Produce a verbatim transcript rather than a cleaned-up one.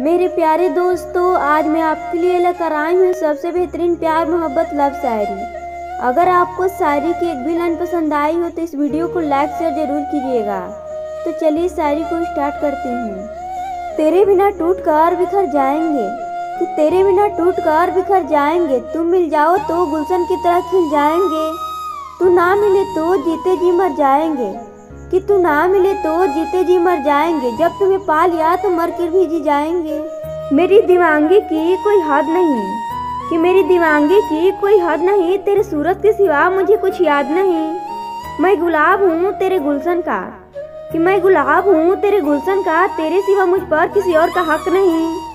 मेरे प्यारे दोस्तों, आज मैं आपके लिए लेकर आई हूँ सबसे बेहतरीन प्यार मोहब्बत लव शायरी। अगर आपको शायरी की एक भी लाइन पसंद आई हो तो इस वीडियो को लाइक शेयर जरूर कीजिएगा। तो चलिए शायरी को स्टार्ट करते हैं। तेरे बिना टूट कर बिखर जाएंगे कि तेरे बिना टूट कर बिखर जाएंगे, तुम मिल जाओ तो गुलशन की तरह खिल जाएंगे, तू ना मिले तो जीते जी मर जाएंगे कि तू ना मिले तो जीते जी मर जाएंगे, जब तुम्हें पा लिया तो मर कर भी जी जाएंगे। मेरी दीवानगी की कोई हद नहीं कि मेरी दीवानगी की कोई हद नहीं, तेरे सूरत के सिवा मुझे कुछ याद नहीं। मैं गुलाब हूँ तेरे गुलशन का कि मैं गुलाब हूँ तेरे गुलशन का, तेरे सिवा मुझ पर किसी और का हक नहीं।